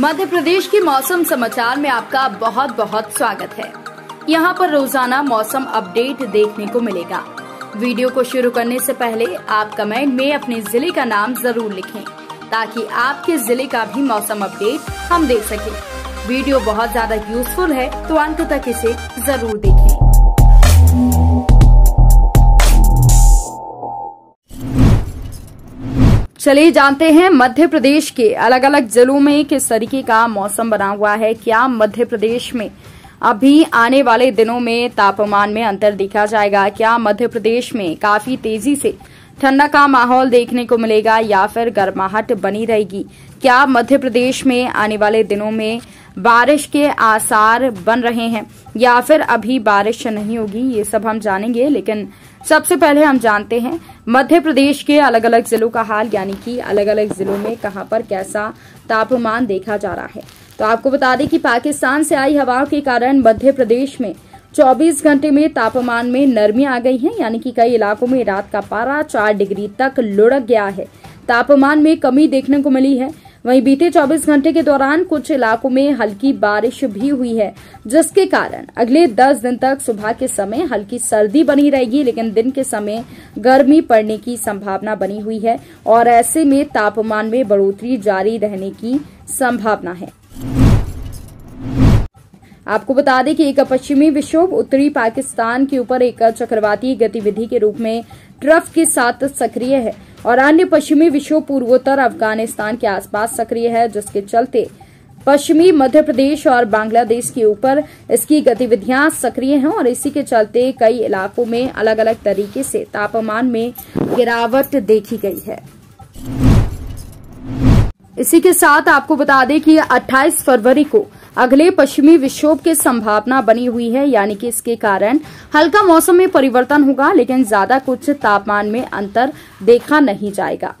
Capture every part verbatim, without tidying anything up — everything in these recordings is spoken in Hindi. मध्य प्रदेश के मौसम समाचार में आपका बहुत बहुत स्वागत है। यहाँ पर रोजाना मौसम अपडेट देखने को मिलेगा। वीडियो को शुरू करने से पहले आप कमेंट में अपने जिले का नाम जरूर लिखें ताकि आपके जिले का भी मौसम अपडेट हम देख सकें। वीडियो बहुत ज्यादा यूजफुल है तो अंत तक इसे जरूर देखें। चलिए जानते हैं मध्य प्रदेश के अलग अलग जिलों में किस तरीके का मौसम बना हुआ है। क्या मध्य प्रदेश में अभी आने वाले दिनों में तापमान में अंतर देखा जाएगा? क्या मध्य प्रदेश में काफी तेजी से ठंडा का माहौल देखने को मिलेगा या फिर गर्माहट बनी रहेगी? क्या मध्य प्रदेश में आने वाले दिनों में बारिश के आसार बन रहे हैं या फिर अभी बारिश नहीं होगी? ये सब हम जानेंगे, लेकिन सबसे पहले हम जानते हैं मध्य प्रदेश के अलग अलग जिलों का हाल, यानी कि अलग अलग जिलों में कहां पर कैसा तापमान देखा जा रहा है। तो आपको बता दें कि पाकिस्तान से आई हवाओं के कारण मध्य प्रदेश में चौबीस घंटे में तापमान में नरमी आ गई है, यानी कि कई इलाकों में रात का पारा चार डिग्री तक लुढ़क गया है। तापमान में कमी देखने को मिली है। वहीं बीते चौबीस घंटे के दौरान कुछ इलाकों में हल्की बारिश भी हुई है, जिसके कारण अगले दस दिन तक सुबह के समय हल्की सर्दी बनी रहेगी, लेकिन दिन के समय गर्मी पड़ने की संभावना बनी हुई है और ऐसे में तापमान में बढ़ोतरी जारी रहने की संभावना है। आपको बता दें कि एक पश्चिमी विक्षोभ उत्तरी पाकिस्तान के ऊपर एक चक्रवाती गतिविधि के रूप में ट्रफ के साथ सक्रिय है और अन्य पश्चिमी विक्षोभ पूर्वोत्तर अफगानिस्तान के आसपास सक्रिय है, जिसके चलते पश्चिमी मध्य प्रदेश और बांग्लादेश के ऊपर इसकी गतिविधियां सक्रिय हैं और इसी के चलते कई इलाकों में अलग अलग तरीके से तापमान में गिरावट देखी गई है। इसी के साथ आपको बता दें कि अट्ठाईस फरवरी को अगले पश्चिमी विक्षोभ की संभावना बनी हुई है, यानी कि इसके कारण हल्का मौसम में परिवर्तन होगा, लेकिन ज्यादा कुछ तापमान में अंतर देखा नहीं जाएगा।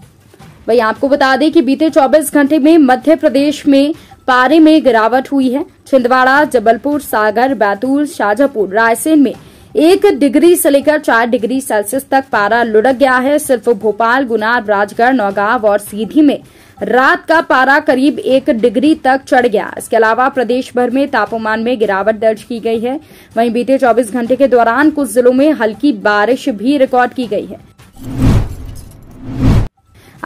भाई आपको बता दें कि बीते चौबीस घंटे में मध्य प्रदेश में पारे में गिरावट हुई है। छिंदवाड़ा, जबलपुर, सागर, बैतूल, शाजापुर, रायसेन में एक डिग्री से लेकर चार डिग्री सेल्सियस तक पारा लुढ़क गया है। सिर्फ भोपाल, गुना, राजगढ़, नौगांव और सीधी में रात का पारा करीब एक डिग्री तक चढ़ गया। इसके अलावा प्रदेश भर में तापमान में गिरावट दर्ज की गई है। वहीं बीते चौबीस घंटे के दौरान कुछ जिलों में हल्की बारिश भी रिकॉर्ड की गई है।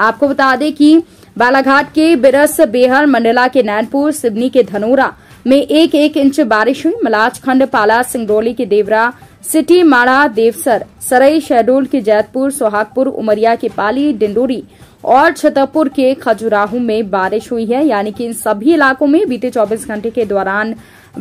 आपको बता दें कि बालाघाट के बिरस, बेहर, मंडला के नैनपुर, सिवनी के धनोरा में एक एक इंच बारिश हुई। मलाजखंड, पाला, सिंगरौली के देवरा, सिटी, माड़ा, देवसर, सराय, शहडोल के जैतपुर, सोहागपुर, उमरिया के पाली, डिंडोरी और छतरपुर के खजुराहो में बारिश हुई है, यानी कि इन सभी इलाकों में बीते चौबीस घंटे के दौरान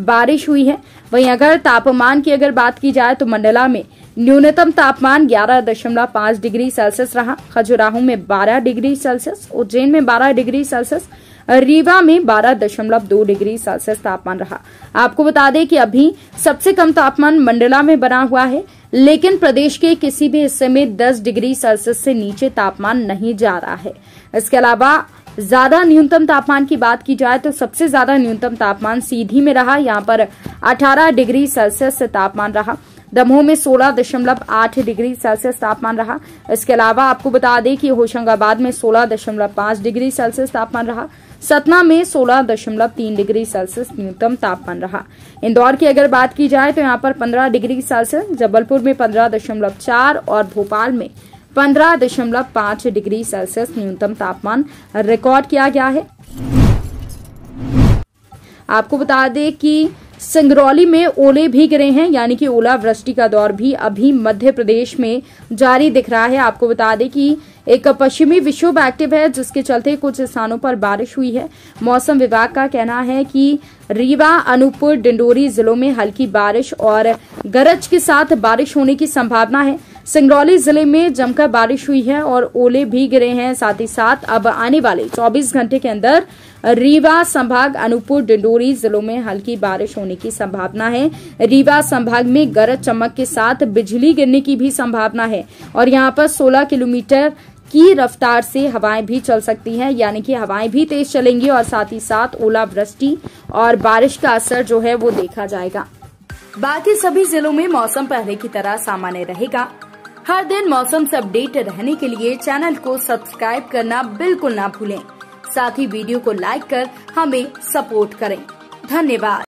बारिश हुई है। वहीं अगर तापमान की अगर बात की जाए तो मंडला में न्यूनतम तापमान ग्यारह दशमलव पाँच डिग्री सेल्सियस रहा, खजुराहो में बारह डिग्री सेल्सियस, उज्जैन में बारह डिग्री सेल्सियस, रीवा में बारह दशमलव दो डिग्री सेल्सियस तापमान रहा। आपको बता दें कि अभी सबसे कम तापमान मंडला में बना हुआ है, लेकिन प्रदेश के किसी भी हिस्से में दस डिग्री सेल्सियस से नीचे तापमान नहीं जा रहा है। इसके अलावा ज्यादा न्यूनतम तापमान की बात की जाए तो सबसे ज्यादा न्यूनतम तापमान सीधी में रहा, यहाँ पर अठारह डिग्री सेल्सियस से तापमान रहा। दमोह में सोलह दशमलव आठ डिग्री सेल्सियस तापमान रहा। इसके अलावा आपको बता दें कि होशंगाबाद में सोलह दशमलव पाँच डिग्री सेल्सियस तापमान रहा। सतना में सोलह दशमलव तीन डिग्री सेल्सियस न्यूनतम तापमान रहा। इंदौर की अगर बात की जाए तो यहाँ पर पंद्रह डिग्री सेल्सियस, जबलपुर में पंद्रह दशमलव चार और भोपाल में पंद्रह दशमलव पाँच डिग्री सेल्सियस न्यूनतम तापमान रिकॉर्ड किया गया है। आपको बता दें कि सिंगरौली में ओले भी गिरे हैं, यानी कि ओलावृष्टि का दौर भी अभी मध्य प्रदेश में जारी दिख रहा है। आपको बता दें कि एक पश्चिमी विक्षोभ एक्टिव है, जिसके चलते कुछ स्थानों पर बारिश हुई है। मौसम विभाग का कहना है कि रीवा, अनूपपुर, डिंडोरी जिलों में हल्की बारिश और गरज के साथ बारिश होने की संभावना है। सिंगरौली जिले में जमकर बारिश हुई है और ओले भी गिरे हैं। साथ ही साथ अब आने वाले चौबीस घंटे के अंदर रीवा संभाग, अनूपपुर, डिंडोरी जिलों में हल्की बारिश होने की संभावना है। रीवा संभाग में गरज चमक के साथ बिजली गिरने की भी संभावना है और यहाँ पर सोलह किलोमीटर की रफ्तार से हवाएं भी चल सकती हैं, यानी कि हवाएं भी तेज चलेंगी और साथ ही साथ ओलावृष्टि और बारिश का असर जो है वो देखा जाएगा। बाकी सभी जिलों में मौसम पहले की तरह सामान्य रहेगा। हर दिन मौसम से अपडेट रहने के लिए चैनल को सब्सक्राइब करना बिल्कुल ना भूलें। साथ ही वीडियो को लाइक कर हमें सपोर्ट करें। धन्यवाद।